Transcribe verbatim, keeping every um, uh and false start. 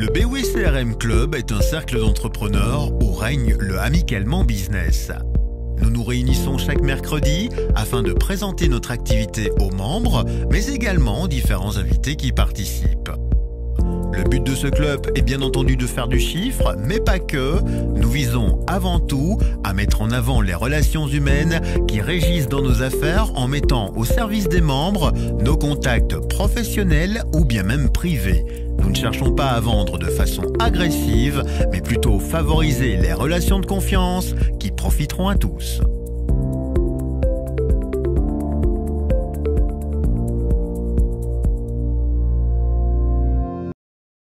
Le B W C R M Club est un cercle d'entrepreneurs où règne le amicalement business. Nous nous réunissons chaque mercredi afin de présenter notre activité aux membres, mais également aux différents invités qui participent. Le but de ce club est bien entendu de faire du chiffre, mais pas que. Nous visons avant tout à mettre en avant les relations humaines qui régissent dans nos affaires en mettant au service des membres nos contacts professionnels ou bien même privés. Nous ne cherchons pas à vendre de façon agressive, mais plutôt favoriser les relations de confiance qui profiteront à tous.